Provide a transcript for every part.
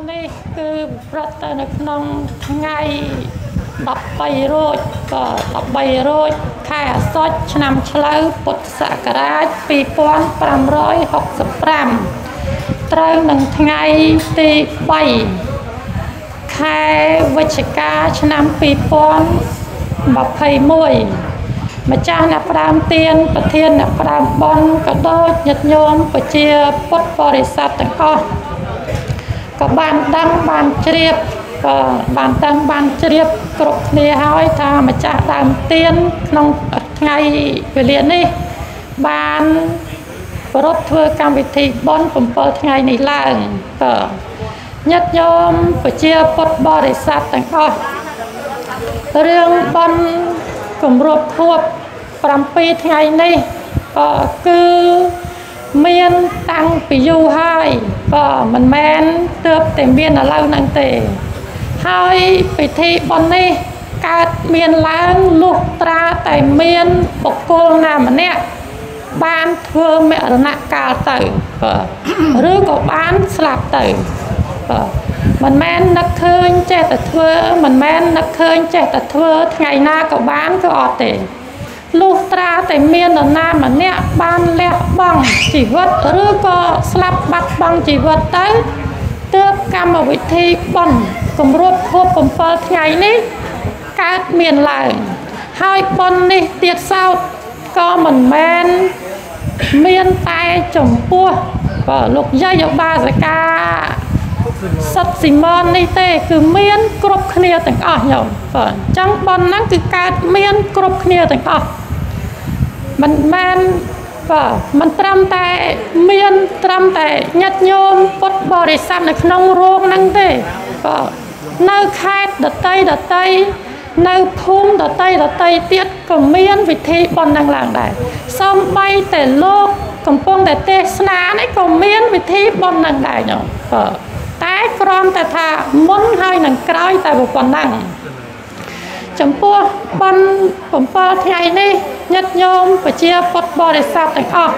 នេះគឺប្រតិកម្មថ្ងៃ mà cha nạp đam tiên và thiên nạp đam bon cả đôi nhật nhôm và chia bút vào để sạch thành con cả bàn đăng bàn triệp và bàn đăng bàn triệp cục này hỏi tha mà cha đam tiên nông ngày về liền đi bàn rốt thưa cam vị thị bon cùng bờ ngày này là nhật nhôm và chia bút vào để sạch thành con riêng bon cùng rốt thuốc phạm phí ngày này cứ miên tăng phí dù hai và mình mến tớp tìm biên ở lâu năng tề hai phí thị bọn này cát miên lãng lúc ra tại miên bọc cô nà mà nè bán thương mẹ nạ ca tử rưu có bán sạp tử mình men nấc khơn che tật thưa mình men nấc khơn che tật thưa ngày na cậu bán cứ ọt để lúc ra tại miền ở nam mà nẹt ban lẹ bằng chỉ vật rứa co slap bắt bằng chỉ vật tới tước cam ở vị thi bằng cùng rốt khô cùng phơ ngày ní các miền lại hai con đi tiệt sao co mình men miền tay chồng cua và lục dây ở ba giải ca sắt xìm bon này tê cứ miên cướp khnia thành ở nhậu vợ trắng bon nắng cứ cát miên cướp khnia thành ở mình men vợ mình trăm tệ miên trăm tệ nhặt nhôm bớt bò để xăm để nông ruộng nắng tê vợ nơi khát đợt tây nơi phun đợt tây tiết còn miên vị thế bon đang làng đại xong bay tê lô còn phong tê tê sná đấy còn miên vị thế bon đang đại nhậu vợ tái con ta thà muốn hơi nặng cõi tại một con nặng chấm pua con cũng pơ ngày này nhật nhôm và chia bột bò để sạp thành ọ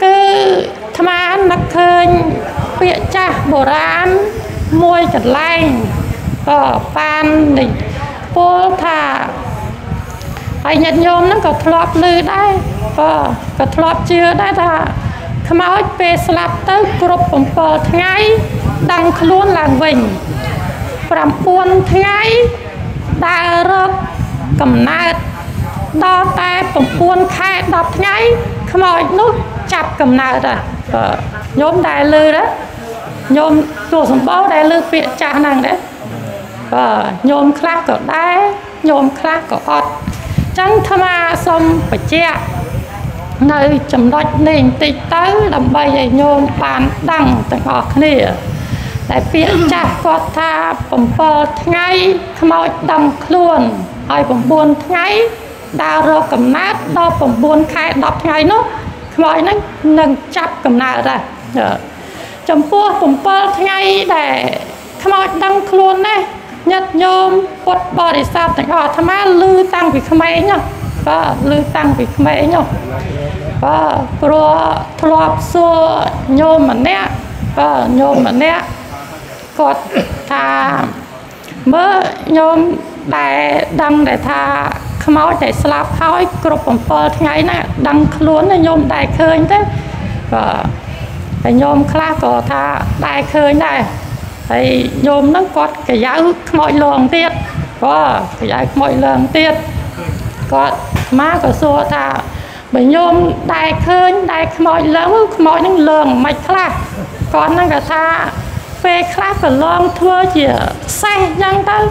cứ tham ăn nặc khơi bịa cha bồ rán môi chật lanh ở pan này pua thà ai nhật nhôm nó có thọp lư đấy và có thọp chưa đấy thà tham ăn bê sạp tới cột cũng pơ ngày đăng luôn làng vịnh phạm buôn thái đa rớt cầm nát đo tay phạm buôn khai đọc nháy không hỏi nút chạp cầm nát à nhóm đại lư đó nhóm tùa sống bó đại lư viện trả năng đấy và nhóm khác có đáy nhóm khác có ọt chẳng thơm à xong phải chẹ nơi chấm đọc nền tích tới làm bây giờ nhóm bán đăng tầng ọt nìa đại biệt cha có tha bẩm bơ ngay không ai đầm luôn ai bẩm buồn ngay đào rô cầm nát đo bẩm buồn khai đọc ngay nó không ai nâng chắp cầm nát ra chấm pua bẩm bơ ngay để không ai đầm luôn đấy nhật nhôm bột bò để sao thành họ tham á lư tăng vì không ấy nhở và lư tăng vì không ấy nhở và pro thọp xô nhôm mà nè và nhôm mà nè cột tha mơ nhôm đại đăng đại tha không ai đại slap khói cột bầm phơ ngay nè đăng luôn là nhôm đại khơi thế và nhôm khác có tha đại khơi này thì nhôm nó cột cái giá mọi lượng tiết và cái giá mọi lượng tiết cột má có xua tha bởi nhôm đại khơi đại mọi lớn mọi những lượng mạch khác còn năng cả tha phê khác cả lon thua chỉ say nhăng tới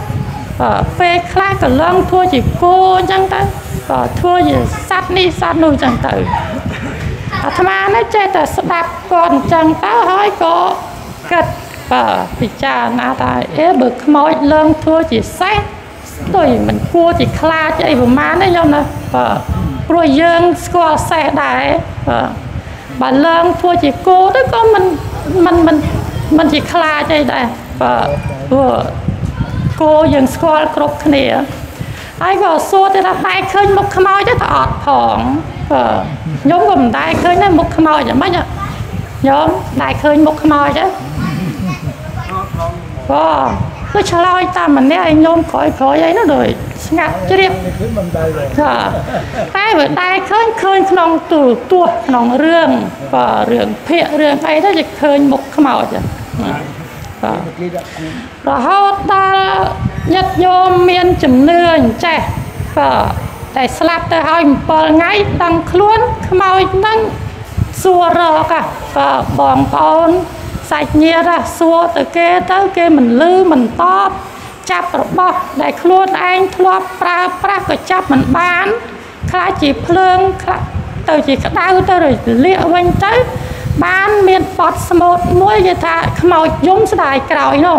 phê khác cả lon thua chỉ cô nhăng tới thua chỉ sát ni sát nuôi chẳng tới tham ăn nó chơi ta đạp còn chẳng tới hỏi có cật vì cha na ta é bực mọi lon thua chỉ say rồi mình cua chỉ kha chơi vừa má đấy nhau nè rồi dương score xe đại bà lon thua chỉ cô đó có mình chỉ khá chơi đây và cô dừng score cục nè ai có số thì là đại khơi một khăm ao chứ thọt phỏng nhóm gồm đại khơi này một khăm ao chứ mấy nhở nhóm đại khơi một khăm ao chứ Wow, cứ chờ lao anh ta mình đấy anh nhôm khói ấy nó rồi ngặt chứ điệp. Thà, ai bữa đây khơi khơi nòng từ tuột nòng rương và rương phệ rương ấy đó dịch khơi một cái màu chứ. Rồi họ ta nhặt nhôm miên chấm nưa trẻ và để slap tới hai bờ ngay tăng luôn cái màu tăng xua rờ cả và bòn con. Sạch nhẹ ra xua tới kê mình lư mình to chắp bọc để luôn anh thua pra cái chắp mình bán khá chỉ phương từ chỉ đau tới rồi liệu anh tới bán miền bọt một mũi như thế màu giống sẽ đại cào nó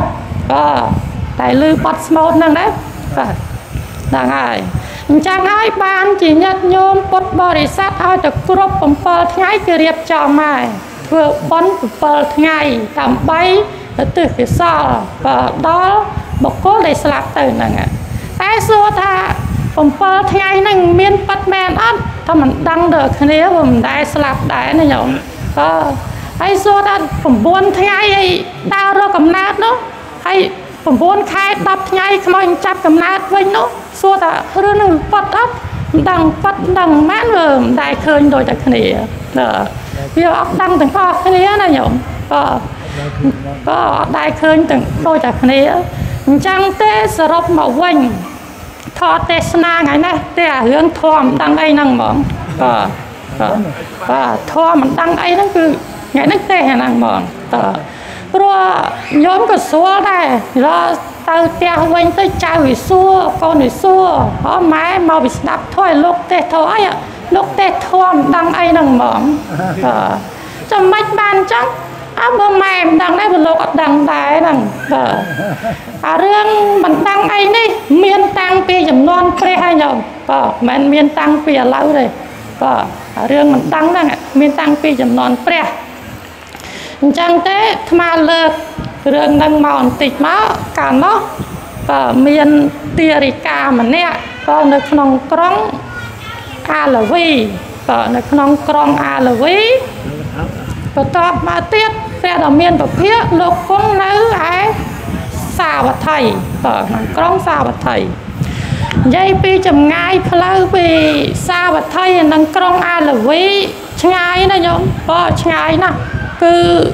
đại lư bọt một năng đấy đang ai chẳng ai bán chỉ nhặt nhôm bột bò để sát thôi được group bấm bờ ngay từ đẹp cho mày vừa bón bờ ngày tạm bay từ phía sau và đó một cố để sập từ nè ai xua tha bấm bờ ngày nằng miên bắt men ắt thôi mình đăng được cái này mình đại sập đại này nhở ai xua tha bấm buôn ngày đau rồi cầm nát nó ai bấm buôn khai tập ngày không anh chặt cầm nát với nó xua tha rồi nó bắt ắt đăng mát rồi đại khơi rồi đại cái này vì họ đăng từng kho cái này là nhộm có đại khơi từng đôi chặt này chẳng tê sờ rộp màu quanh thọ tê na ngày nay tê hướng thòm đăng ấy năng mỏng và thòm đăng ấy nó cứ ngày nách tê năng mỏng rồi nhóm của xua này rồi tao tê quanh tới chào với xua con với xua họ mái màu bị đập thôi lúc tê thôi ạ lúc tết thôn đang ai đang mỏng cho mách ban chắc áo bơ mềm đang đây một lột đang đáy đang à riêng mình đang ai đi miên tăng pia dầm non pre hai nhồng mình miên tăng pia lâu rồi à riêng mình tăng đang miên tăng pia dầm non pre chẳng thế mà lợt riêng đang mòn tịch máu cả nó miên tia đi cà mà nè còn được nòng cong A là vi, tớ nó không còn A là vi. Tớ tớ mà tiết, tớ đồng miên vào phía lúc cũng nữ ấy xào vào thầy, tớ nó còn xào vào thầy. Dây pi chầm ngay phá lâu vì xào vào thầy nó còn A là vi. Chẳng ai nè nhóm, chẳng ai nè. Cứ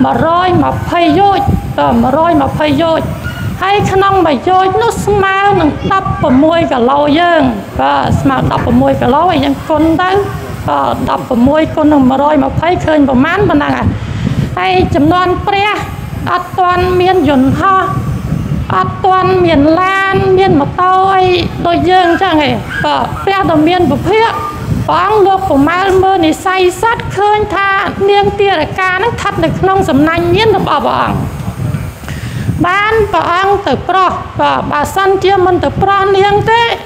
mà rồi mà phây dối, tớ mà rồi mà phây dối. Hay khả năng mà dối nó mà nó đập vào môi cả lâu dân và mà đập vào môi cả lâu ấy dân con đó và đập vào môi con mà rồi mà phải khơi vào mán bằng năng à hay chấm non pre ắt toàn miền dồn ho ắt toàn miền lan miền mà tao ấy đôi dân chẳng hề và pre đầu miền bực phết bóng lục của mai mưa này say sát khơi tha niêng tia là ca nó thật được nông sầm nành miền nó bỏ bỏng bán và ăn từ pro và bà săn chia mình từ pro niềng thế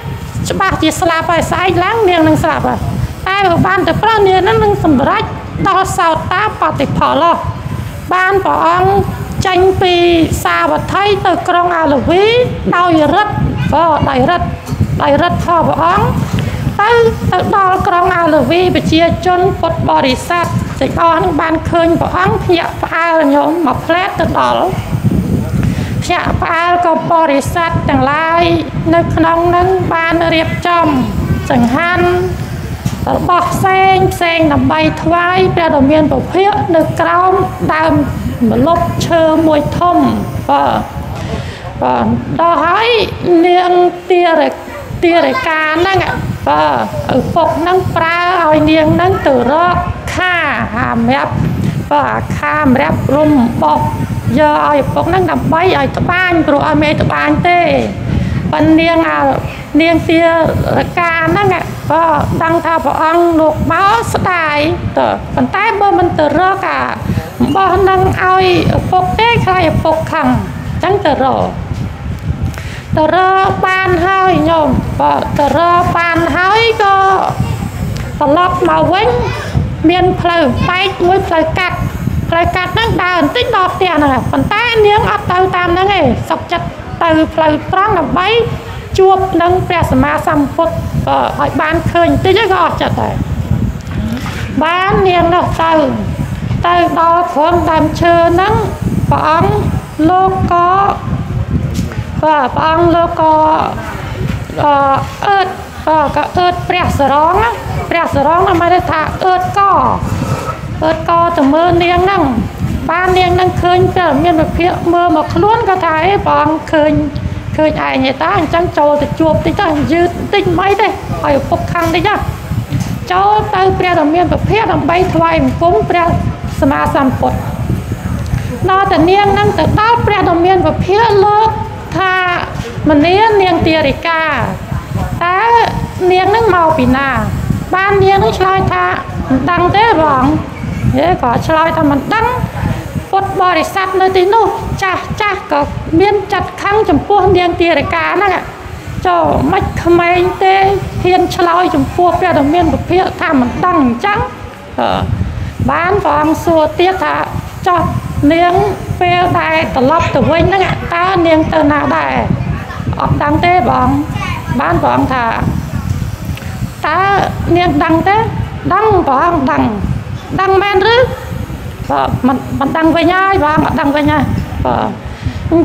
bà chỉ slap phải sai láng niềng năng slap à ai mà bán từ pro niềng nó năng sầm rách đo sao tá và tịch phở lo bán và ăn tranh pì xa và thấy từ con à là ví đau rất và đầy rất thò và ăn từ đo con à là ví và chia chân bột bò đi sát thì con bán khơi và ăn nhẹ pha nhóm mập lét từ đó nhà ba có bò đi sát chẳng lai nước nông nâng ban riệp trong chẳng han bọc sen nằm bay thoái ra đồng miền bọc phía nước cao đầm một lúc chờ mùi thông và đó hỏi niêng tia để cá nâng và ở phục nâng pra hỏi niêng nâng từ đó kha hàm đẹp và kha đẹp rung bọc giờ ai bóc năng đập bay ai tập ban rồi ai mê tập ban tê ban niêng tia ca năng ạ và đăng thao vào ăn luộc máu sợi tờ bàn tay bơ mình tờ rơ cả bơ năng ai bóc tê khai bóc khẳng trắng tờ rơ ban hơi nhom và tờ rơ ban hơi co tờ lót màu vén miên phơi bay muối phơi cắt lại cắt năng đào tích đọt tiền này còn tay miếng ấp tàu tam năng này sọc chặt từ phơi trắng làm bấy chuột năng bè mà xăm phốt hỏi bán khơi tích rất gọt chặt này bán miếng nào tàu đó không làm chơi năng bóng lô có và băng lô có ớt và các ớt bẹt rong là mới thả ớt cỏ từ mưa niêng năng ban niêng năng khơi từ miền một phía mưa một luôn có thái băng khơi khơi ai người ta ăn trắng trâu thì chuột thì ta dư tinh mấy đây phải phục khăn đấy nhá cháu tao bẹt từ miền một phía làm bay thoải cúng bẹt mà sắm bột nó từ niêng năng từ tao bẹt từ miền một phía lơ tha mình niêng niêng tia đi cả ta niêng năng màu bị nà ban niêng nó chơi tha đăng thế bọn thế có chơi tha mình đăng bột bò để sạch nơi tí nô chà chà có miên chặt khăn chấm pua niêng tia đi cả nè cho mạch không ai thế hiền chơi chấm pua bẹt từ miền một phía tha mình đăng trắng bán vòng xua tiết thả cho niếng phê đài tờ lọc tờ vinh đó ngạc ta niếng tờ nào đài ọc đăng tế bóng bán vòng thả ta niếng đăng tế đăng vòng đăng men rứ mình đăng với nhai vòng đăng với nhai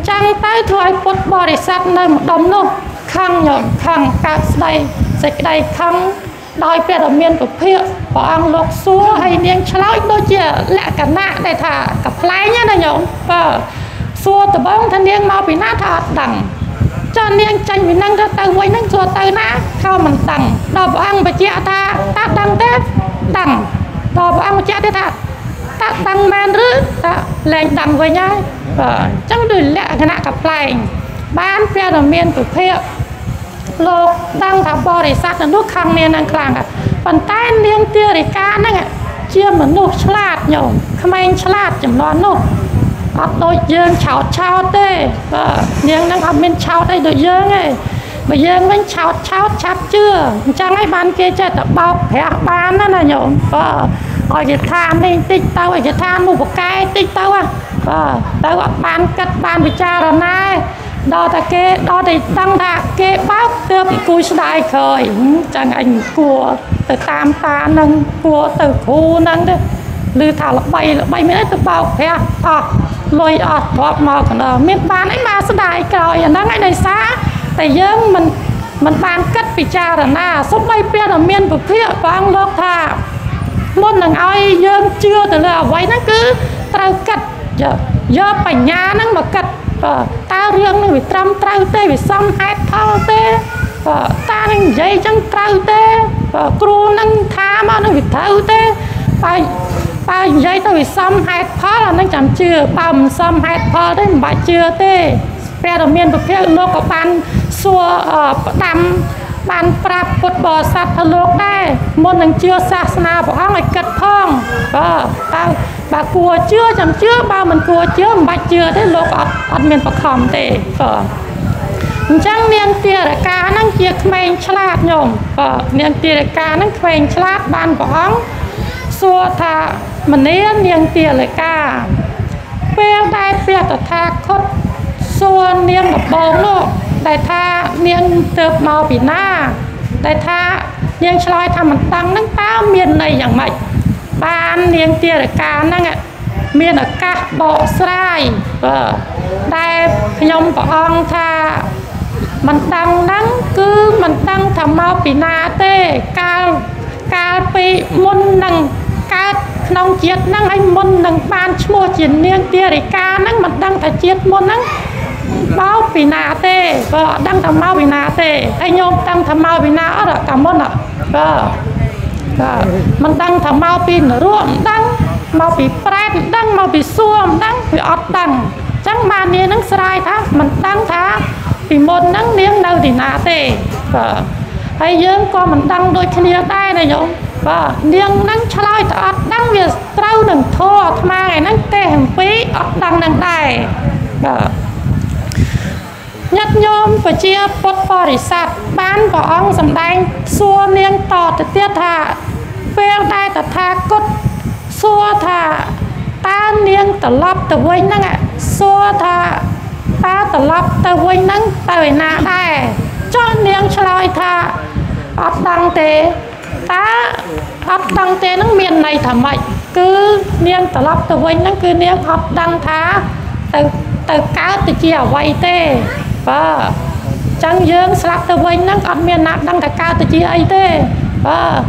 chẳng tay thuê bột bò để sát nơi một đống luôn khăn nhộn khăn cắt đầy dịch đầy khăn đói bẹt ở miền của phía bỏ ăn lột xua hay niên cho lói đôi chìa lạ cả nạ để thả cả phái nhá này nhộn và xua từ bóng thân niên mau bị nát thọt đẳng cho niên tranh vì năng ra tầng với năng xua tầng nát khao mình tầng đòi bỏ ăn bà chịa thả tát đăng tết đẳng đòi bỏ ăn bà chịa thả tát đăng men rứ ta lên đẳng với nhá và chẳng đùi lạ cả nạ cả phái bán bẹt ở miền của phía lô đang thả bò để sát nước khăn nên đang càng cả bàn tay niêng tia để cá năng ạ chia một nụ salad nhổ không anh salad chấm nón nụ bắt đôi dương cháo cháo tê và niêng đang làm bên cháo đây đôi dương này mà dương bên cháo cháo chắp chưa chẳng ai bán kia chơi tập bọc hẹ bán đó là nhổ và gọi cái than đi tích tao gọi cái than một cái tích tao à và tao gọi bán cắt bán với cha rồi này đó ta kê đó thì tăng thạc kê bác tớp cúi đại khởi chẳng ảnh của từ tam ta nâng của từ khu nâng đấy lư thảo là bay mới từ bao khe ọt lôi ọt thọp màu còn ở miền bán ấy mà sẽ đại khởi nó ngay này xa tại dương mình bán cất vì cha là na số bay bên ở miền vực phía vang lộc thà một lần ai dương chưa từ là quay nó cứ tao cất giờ phải nhà nó mà cất và ta riêng mình bị trăm trao tê bị xong hai thao tê và ta nên dây chân trao tê và cru nâng tha mà nó bị thao tê và dây tao bị xong hai thao là nó chẳng chưa bầm xong hai thao đấy mà chưa tê ra đầu miền vực phía lô có bàn xua đâm bàn prap bột bò sát thật lô đây một lần chưa xa xa bỏ hóa ngoài cật phong và tao bà cua chưa chẳng chưa bao mình cua chưa mà chưa thế lột ọt miền bậc hòm tệ phở chẳng niên tia là cá năng kia khmeng chlát nhổm phở niên tia là cá năng khmeng chlát ban võng xua thà mình nên niên tia là cá phèo đai phèo tờ thà khốt xua niên đập bóng lộ đại tha niên tợp màu bị na đại tha niên chlói thà mình tăng năng bao miền này chẳng mạnh ban niên tia là cá năng ạ miền là cá bộ sài và đây nhom của ông tha mình tăng nắng cứ mình tăng thầm mau bị na tê cao cao bị môn năng cá nông chiết năng anh môn năng ban mua chiến niên tia để cá năng mình tăng thà chiết môn năng bao bị na tê và tăng thầm mau bị na tê anh nhom tăng thầm mau bị na ở đó cảm ơn ạ mình đăng thằng mau pin ruộng đăng mau bị pren đăng mau bị xuồng đăng bị ọt đăng chẳng mà niên nắng sai thá mình đăng thá vì một nắng niên đâu thì nà tệ hay dương con mình đăng đôi khi nia tay này nhung và niên nắng chơi ọt đăng việc trâu đừng thua mà ngày nắng tệ hành phí ọt đăng đăng tài nhất nhôm và chia bột bò để sạch bán vỏ ong dầm đánh xua niêng tọt để tiết hạ phèo đai tật tha cốt xua thả ta niêng tật lọc tật vinh năng ạ xua thả ta tật lọc tật vinh năng tời nạ đài cho niêng chơi thả ọt đăng tế ta ọt đăng tế nâng miền này thả mạnh cứ niêng tật lọc tật vinh năng cứ niêng ọt đăng thá tật tới cáo tới chiều vay thế và chẳng dưng sắp tới vay nắng còn miền Nam đang tới cáo tới chiều ấy thế và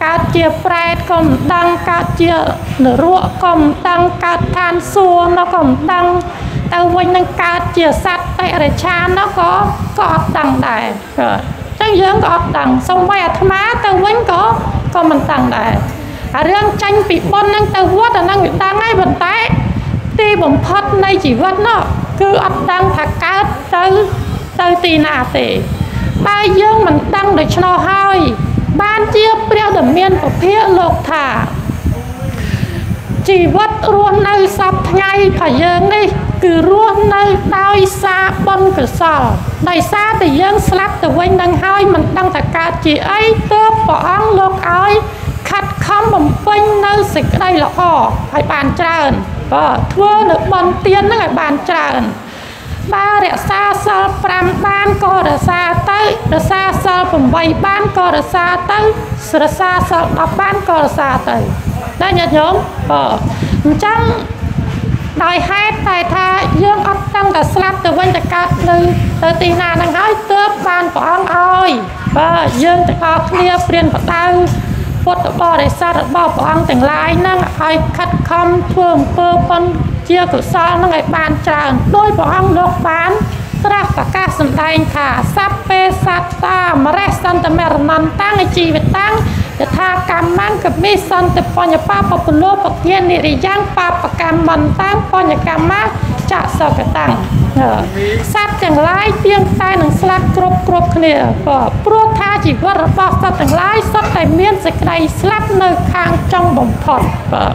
cáo chiều phải còn đang cáo chiều nửa ruộng còn đang cáo than xua nó còn đang tao vay nắng cáo chiều sát tại để cha nó có đằng đại chẳng dưng có đằng xong vay à thắm á tao vay có mình đằng đại à riêng tranh bị bôn năng tao vuốt là năng người ta ngay vận tải ti bổng phật này chỉ vẫn nó cứ ấp đang thạc cá tới tì nà tề ba dương mình đang được cho nó hơi ban chia bèo đầm miên của phía lộc thả chỉ vẫn luôn nơi sập ngay phải dương đi cứ luôn nơi đôi xa bôn cửa sò đôi xa thì dương slap từ quanh đang hơi mình đang thạc cá chỉ ấy tớ bỏ ăn lộc ấy khát khăm bẩm quanh nơi dịch đây là họ phải bàn tràn và thưa nước bần tiên nó lại bàn tràn ba để xa xa pram ban co để xa tới để xa xa vùng vây ban co để xa tới để xa xa đập ban co để xa tới đây nhớ nhóm chẳng đòi hết tài tha dương ấp tăng cả slap từ bên từ cát từ tina đang hái tớp ban của ông ơi và dương từ họ kia tiền của tao bỏ để xa đất bỏ ông tỉnh lái năng ai khát khăm phương phơ phân chia cửa sau nó ngày bàn tràn đôi bỏ ông lột bán ra và các sân đành thả sắp phê sát ta mà rác sân ta mẹ nằm tăng hay chi về tăng để tha cảm mang cực mi sân tập bỏ nhà bà bỏ lô bỏ thiên nị rì giang bà bỏ cảm mần tăng bỏ nhà cảm mát chả sợ cái tăng sát chẳng lái tiếng tay nâng sát cộp cộp khỉa và bố tha chỉ vỡ bỏ sát chẳng lái sát tài miên dịch này sát nơi khang trong bổng thọt và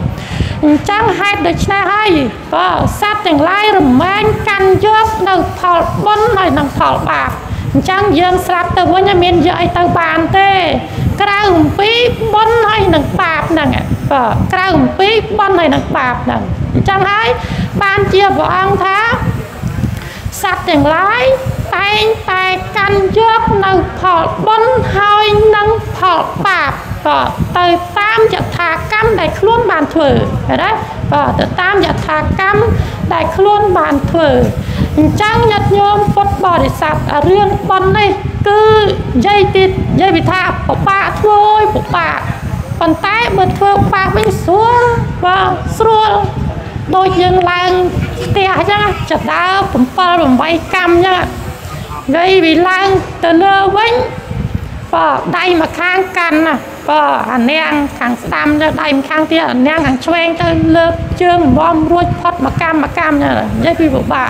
chẳng hạt được này hay và sát chẳng lái rùm anh căn dốc nơi thọt bún nơi nâng thọt bạc chẳng dương sát từ với nhà miên dạy từ bàn thế krau bí bún hay nâng bạc nâng và krau bí bún hay nâng bạc nâng chẳng hay ban chia võ ăn tháp sạch tiền lái tay tay canh trước nâng thọt bún hơi nâng thọt bạp và từ tam giật thả cắm đại khuôn bàn thử đấy và từ tam giật thả cắm đại khuôn bàn thử chẳng nhật nhôm phốt bò để sạch ở riêng bún này cứ dây tịt dây bị thả bỏ bạc thôi bỏ bạc còn tay bật phơ bạc bên xuống và xuống đôi dương làng tè nhá chặt đá bấm pha bấm vay cam nhá gây bị làng tờ nơ vĩnh và đây mà khang cằn à và anh em khang tam đây mà khang tia anh em khang choen tờ lơ chương bom ruột phật mà cam nhá dây bị bộ bạ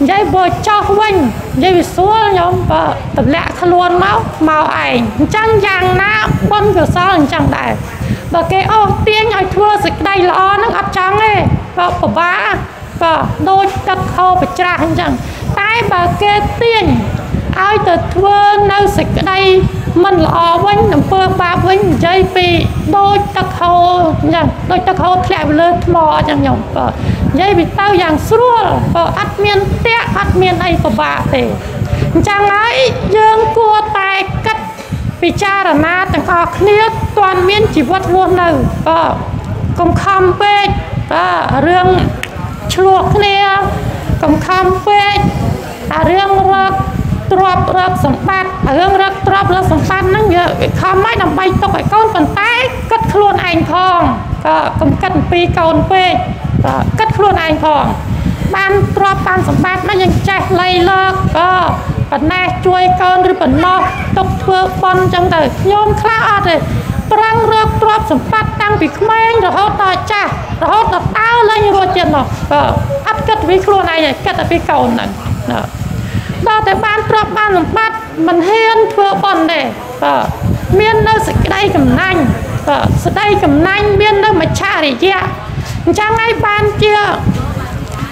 dây bồi cho vĩnh dây bị xua nhóm và tập lẹ khăn luôn máu màu ảnh trăng vàng na bông cửa sau chẳng đại và cái ô tiếng hỏi thua dịch đây lo nó ấp trắng ấy và của bà và đôi cắt khâu và trang chẳng tay bà kê tiền ai từ thưa nơi dịch đây mình lo bánh nằm phương ba bánh dây bị đôi cắt khâu nhàng đôi cắt khâu lại lên mò chẳng nhồng và dây bị tao giàng xua và admin té admin ấy của bà thì chẳng ấy dương cua tay cắt vì cha là na từng học niết toàn miên chỉ vất luôn đâu công khăm bê và riêng chuộc nia công khăm bê à riêng rớt sắm bát à riêng rớt sắm bát năng giờ khăm mấy nằm bay tóc phải con phần tay cất luôn anh phong công cất pi con bê cất luôn anh phong ban rớt ban sắm bát nó nhưng chạy lây lợt bẩn nè chui con rồi bẩn no tóc thưa con trong đời nhôm khá rồi răng rớt rớt sắm bát tăng bị khmeng rồi hốt đòi cha rồi hốt đòi tao lên rồi chuyện nó áp cất với khuôn này này cất ở phía cầu này đó tới ban rớt ban sắm bát mình hiên thưa con để miên đâu sực đây cầm nanh sực đây cầm nanh miên đâu mà cha để chia chẳng ai ban chia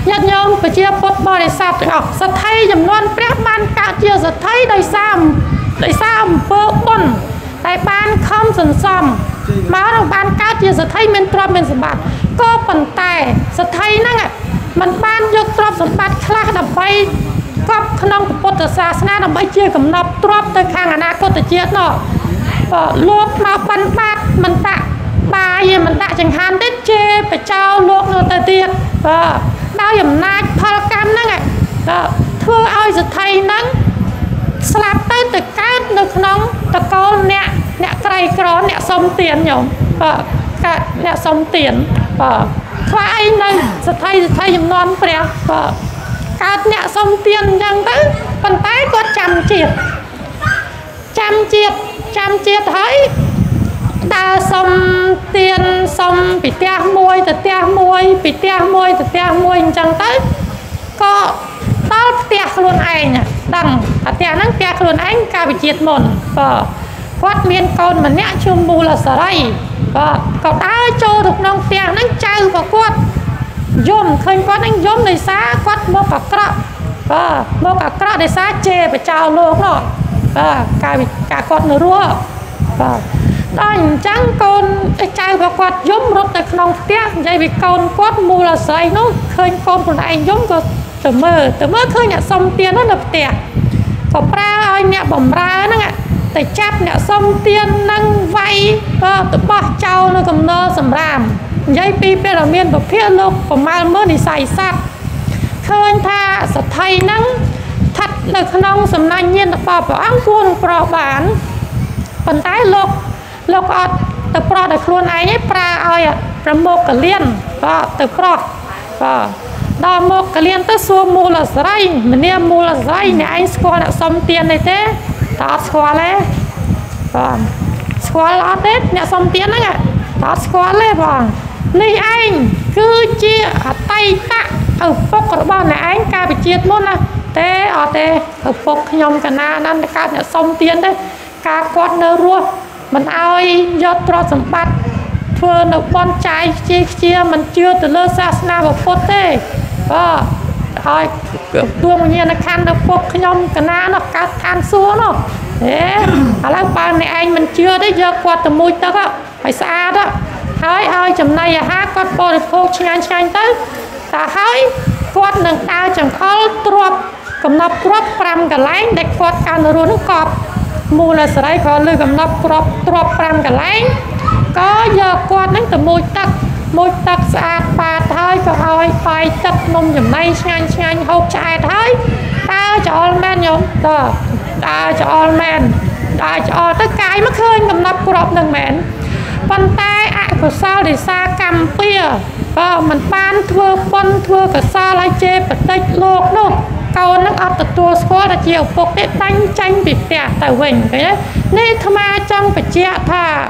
nhật nhôm và chia bột bò để sạp được học sạch thay dầm non phép ban cả chia sạch thay đời xăm vỡ bẩn tại ban không dần xong máu đồng ban cả chia sạch thay men trộm men sạch bạc có phần tài sạch thay năng ạ mình ban được trộm sạch bạc khá đập bay cọp không bột để sạch na đập bay chia cầm nọc trộm tới hàng anh ta có thể chia nó lốp máu ban bát mình tạ bài gì mình tạ chẳng hạn tết chê phải trao lốp nó tới tiệt đau dùm nạc thô cam nâng thưa ôi dự thầy nâng sạp tới từ kết được nông từ cô nẹ nẹ cây cổ nẹ sông tiền nhộm nẹ sông tiền thoa anh nâng dự thầy dùm non bèo kết nẹ sông tiền dàng tứ phần tay có chăm chiết thấy ta xong tiền xong bị teo môi từ teo môi bị teo môi từ teo môi chẳng tới có tao teo luôn anh đằng teo nắng teo luôn anh cả bị chết mồn vợ quát miên con mà nhẹ chung bù là sợ đây vợ cậu đã cho được nông teo nắng trâu và quát dôm khơi quát anh dôm đầy xá quát mua cả cọ đầy xá chê phải chào luôn rồi cả quát nữa rùa đó chẳng con trai và quạt giống rốt tại nông tiếng dây bị con quát mù là xoay nó khơi con của anh giống có từ mơ khơi nhạc xong tiên nó lập tẹt có ra ơi nhạc bỏng ra nó ạ tại chạp nhạc xong tiên năng vay tự bỏ trao nó cầm nơ sầm ràm dây pi bê là miên và phía lúc của mai mơ thì xài sát khơi tha sợ thay năng thật là nông sầm nanh nhiên bỏ bỏ ăn cuồng bỏ bán phần tái lục lục ọt từ pro để khuôn ấy pra ơi pra mô cả liên và từ pro và đo mô cả liên tới xuống mù là dây mình em mù là dây nhà anh squat đã xong tiền này thế tao squat lên và squat là tết nhà xong tiền đấy ạ tao squat lên và này anh cứ chia tay tạ ở phúc của bọn này anh ca bị chết mốt là thế ở thế ở phúc nhom cả na năn ca nhà xong tiền đấy ca quát nơ rua mình ơi do trò sầm bát thưa nó con trai chia mình chưa từ lơ xa na vào phốt thế thôi tuông nhiên nó khăn nó phốt nhom cả na nó cá than xuống nó thế là ba này anh mình chưa đấy giờ quạt từ mũi tơ đó phải xa đó thôi ơi chầm này ha con bò được phốt chanh tới ta thấy quạt nâng tao chẳng có trộp cầm nắp trộp pram cả lánh để quạt cả nó luôn cọp mùa là sợi có lưỡi cầm nắp trộp trộp pram cả lánh có giờ quạt nắng từ môi tắc xa ba thôi có ơi phải tắc mông dùm nay xanh hộp chai thôi tao cho all man nhom tao cho all man tao cho tất cái mắc khơi cầm nắp trộp nâng mền bàn tay ạ của sao để xa cầm pia mình ban thưa quân thưa cả xa lại chê và tích lột nó câu nó ập từ tua squat là chiều phục để đánh tranh bị tẹt tại huỳnh cái đấy nên tham trong phải chia thà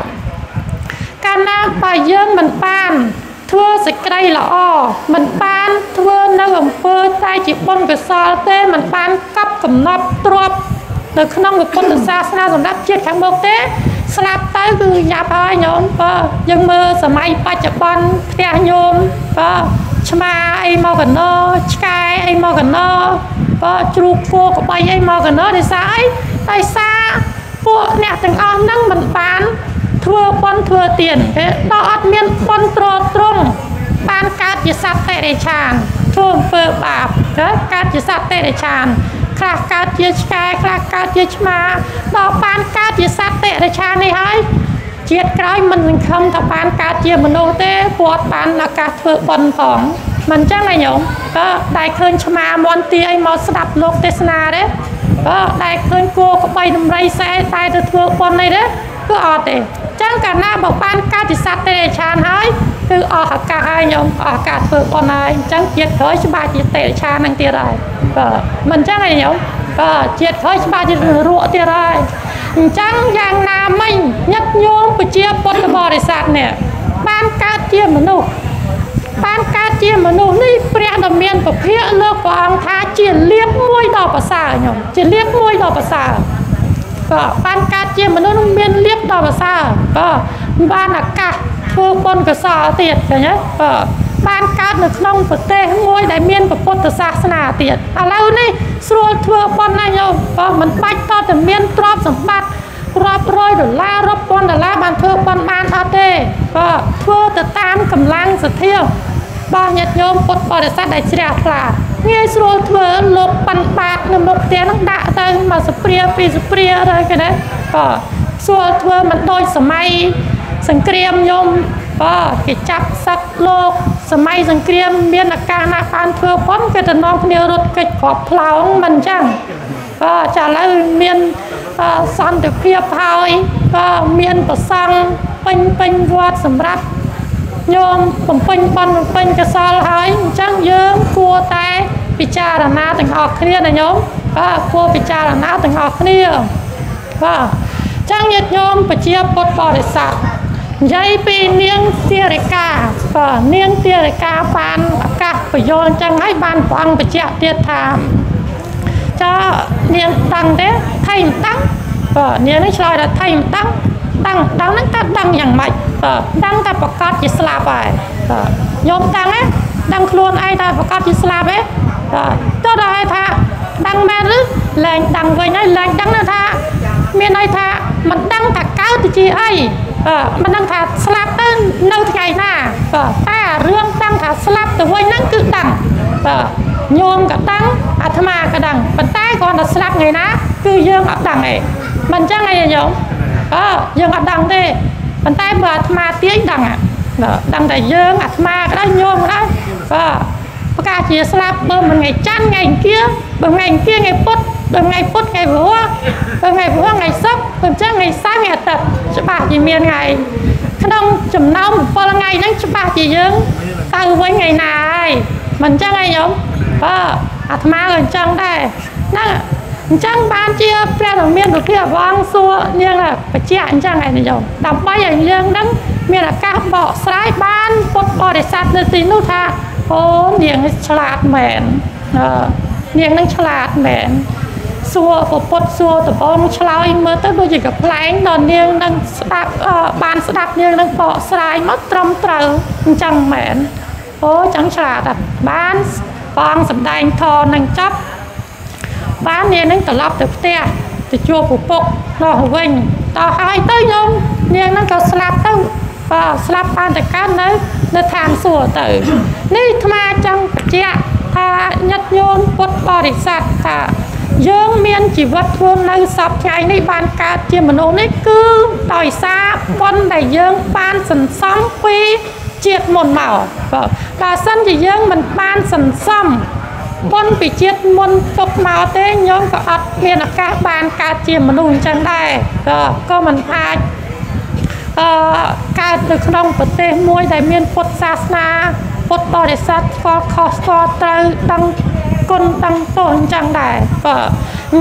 cana bài dân mình ban thưa dịch đây là o mình ban thưa nó gồm phơi tay chỉ bôn cái sao tê mình ban cấp cầm nắp trộp từ khăn ông được bôn từ xa xa rồi đáp chia thằng bốc tê slap tới cứ nhà bài nhóm vợ dân mơ sờ mai ba chập bôn tè nhôm vợ chma ai mau gần nó sky ai mau gần nó vợ chụp cô của bay ai mau gần nó để sai tại xa phụ nè từng ông năng mình bán thưa con thưa tiền thế đó miên con trò trung ban cát chỉ sát tệ để tràn thôn phở bạc đấy cát chỉ sát tệ để tràn khạc cát chỉ sky khạc cát chỉ chma đó ban cát chỉ sát tệ để tràn này hãy chiết cái mình không thằng ban cá chia mình đâu thế bột ban là cá thừa bẩn phỏng mình chắc này nhở đại khơi chma món tia anh mò sập lốc tesna đấy đại khơi cô có bay đầm ray xe tay từ thừa bẩn này đấy cứ ở thế chắc cả na bảo ban cá thì sát tê chan hái cứ ở cả hai nhở ở cả thừa bẩn này chắc chiết khơi chma chiết tê chan anh tia rồi mình chắc này nhở chiết khơi chma chiết ruộng tia rồi chẳng giang na mình nhất nhóm của chia bột bò để sạt nè ban cá chia mà nô đi bèn đầm miên của phía nước của ông tha chia liếc môi đỏ và xả nhở chia liếc môi đỏ và xả ban cá chia mà nô miên liếc đỏ và xả ban là cả thưa con của xả tiệt phải nhé ban cá được nông của tê môi đại miên của bột từ xa xả tiệt à lâu đi xua thưa con này nhở mình bách to từ miên trộm sầm bát rập rơi rồi la rập con là la bàn thưa con ban tê thưa từ tam cầm lang sờ thiêu ba nhật nhôm bột bò để sát đại trà là nghe xua thưa lột bàn bạc nằm một tiếng nó đạ tay mà spray thôi cái đấy xua thưa mình đôi sờ may sừng kem nhôm cái chắp sắc lô May rằng kia miên là ca na phan thưa phóng cái tần non kia đột kịch họp pháo mình chăng trả lại miên san được kia pháo miên bờ sang pênh pênh vót sầm rát nhôm còn pênh pon pênh cái sao hái chăng dướng cua tay bị cha là na từng học kia này nhôm cua bị cha là na từng học kia chăng nhiệt nhôm bị chia bột bỏ để sạch dây pin nieng tia rê ca và nieng tia rê ca ban các phải yon chẳng hay ban phong bị chẹt tiệt tham cho nieng tăng thế thay tăng và nieng ấy soi là thay tăng tăng nó cắt tăng nhàng mạnh và tăng ta bọc cắt chỉ slab vậy nhôm tăng ấy tăng luôn ai ta bọc cắt chỉ slab ấy cho đó ai tha tăng men rứ lên tăng với này lên tăng nó tha miền này tha mình tăng thạc cao thì chi ai mình đang thả slap tên nâu ngày nà ta rương đang thả slap từ quanh nắng cứ đằng nhôm cả tăng thma cả đằng bàn tay còn là slap ngày ná cứ dương ở đằng này mình chắc này nhộng dương ở đằng thế bàn tay vừa thma tiếng đằng à đằng này dương thma cái đó nhôm đó cả chỉ slap bơm một ngày chăn ngày kia bơm ngày kia ngày phút bơm ngày phút ngày vừa ngày sấp bơm chắc ngày sáng ngày tập cho bà chỉ miền ngày không chấm nông bao là ngày nắng cho bà chỉ dưng từ với ngày này mình chắc ngày nhom thma còn trăng đây nè trăng ban chia phe đồng miền của kia vang xua nhưng là phải chia trăng ngày này nhom đọc bao giờ riêng đắng miền là các bỏ sái ban phút bỏ để sạt nơi tí nút tha niềng chặt mền, niềng đang chặt mền, xua phổ phật xua tập bông cháo in mơ tới đôi gì gặp lạnh đòn niềng đang đạp bàn đạp niềng đang bỏ sải mất trầm trờ chẳng mền, chẳng chặt bàn băng sầm đai thò đang chấp, bàn niềng đang tập lấp tập te, tập chua phổ phật lo vinh, tao hai tới nhung niềng đang tập slap tới và slap bàn tập cát đấy. Nó tham xua tử Ní thma chẳng chạc Thà nhật nhôn phút bò đi sạch Thà dương miên chỉ vật phương nơi sọc ngày này bàn ca chia một ôn ấy cứ đòi xa quân đại dương ban sần xong quy triệt một màu và sân chỉ dương mình ban sần xong quân bị triệt một phúc màu thế nhóm có ớt miên là các bàn ca chia một ôn chẳng đây có mình haiการศึกษาของประเทศมวยได้มีพุทธศาสนาพุทธบริษัทก็ขอสอบตรึตั้งกลตั้งต้นจังได้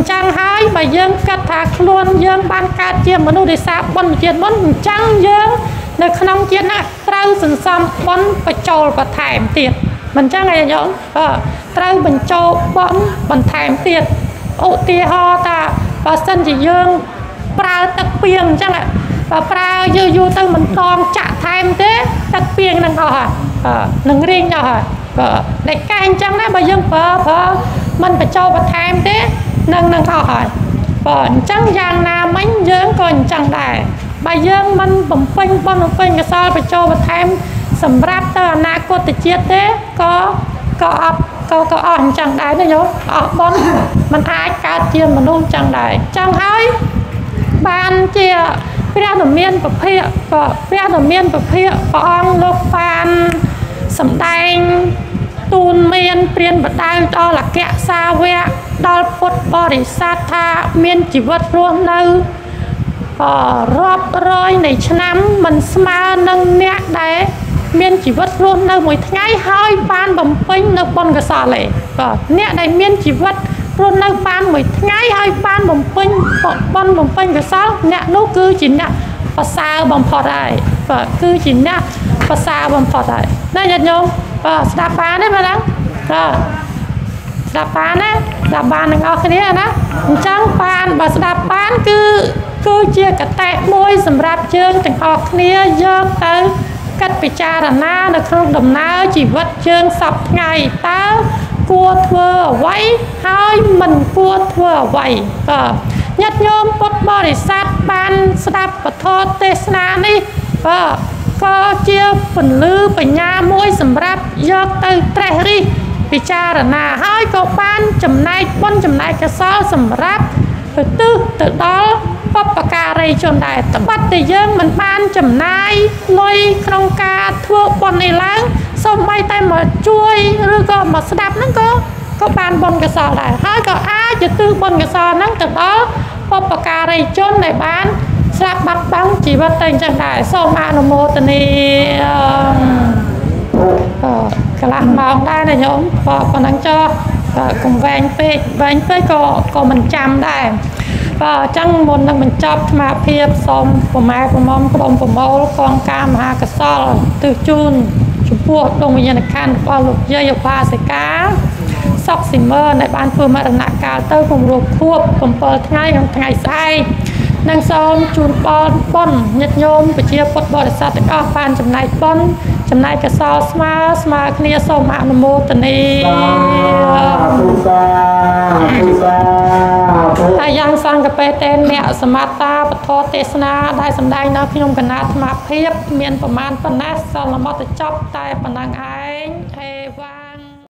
จังให้มาเยื่องกระถาคลวนเยื่องบ้านกาเจียมมนุษย์ศาสตร์บนเจียมบนจังเยื่องในขนมเจียนักตรึสันซ้ำบนประโจลประแถมเตียดมันจังไงย้อนตรึบรรโจบนบรรแถมเตียดอุติหอตาประสันจีเยื่องปลาตะเพียงจังไงvà pha dư dư tư mình còn chạ thêm thế tất biên năng họ nâng riêng cho họ để canh chẳng đó mà dân phở mình phải cho và thêm thế nâng họ và chẳng giang là mánh dưỡng còn chẳng đài bà dân mình bấm phênh cái sao phải cho và thêm sầm ráp tờ na cô tự chia thế có ập có ổn chẳng đài nữa nhớ bón mình ai cao tiền mình luôn chẳng đài chẳng hơi ban chia bây giờ miền bờ phía ông lộc phan sầm đanh tuôn miền biển bờ đai đó là kẹt xa vẽ đó phốt bờ để sát tha miền chỉ vật luôn đâu rớp rơi này chấm mình smart nâng nét đấy miền chỉ vật luôn đâu mỗi ngày hai ban bấm pin đâu bong cả sọ lệ nét này miền chỉ vật luôn nâng ban mỗi ngày hai ban bồng pinh bong bồng pinh cái sao nè nó cứ chỉ nè và sao bồng phật lại và cứ chỉ nè và sao bồng phật lại đây nhật nhung và đạp phá đấy mà đó đạp phá đấy đạp bàn đằng ao cái này đó trắng bàn và đạp bàn cứ chia cả tay môi sầm rạp chương đằng ao cái này dơ tới cách bị cha đàn na được không đồng na chỉ vật chương sập ngày tao cua thưa vậy hai mình cua thưa vậy nhất nhôm bột bò để sát ban sạp bật thô tê na đi co chia phần lư phần nhà môi sầm ráp do từ tre đi bị cha là nà hai cậu ban chấm này con chấm này cái sao sầm ráp từ từ đó bắp và cà rây trộn đại bắt từ dương mình ban chấm này lôi không ca thua con này láng xong bay tay mà chui rồi có mà đạp nó có bàn bông cái sò này hai có ai chỉ tư bông cái sò nó từ đó bông bạc cà này chôn này bán sạp bạc băng chỉ bắt tình chẳng đại xong mà nó mô tình cái lạng màu đây này nhóm và còn đang cho cùng vàng phê có mình chăm đây và chẳng muốn là mình chọc mà phiếp xong của mẹ của mong của bông của mẫu con ca mà cái sò từ chun chụp buộc đồng mình nhận khăn qua lục dây ở ba sẽ cá sọc xì mơ này bán phương mà nạ cá tơ cùng ruột thuốc cùng bờ ngay hôm ngày sai năng xong chun bon nhật nhôm của chia bột bò để sao tất cả phan chấm này bon chấm này cái sao smart kia xong mạng nó mô tình đi ai giang sang cái bê tên mẹ samata bật thô tê sna đại sầm đai nó khi ông cần nát mà phiếp miền phần man phần nát xong là mót để chóc tay phần năng anh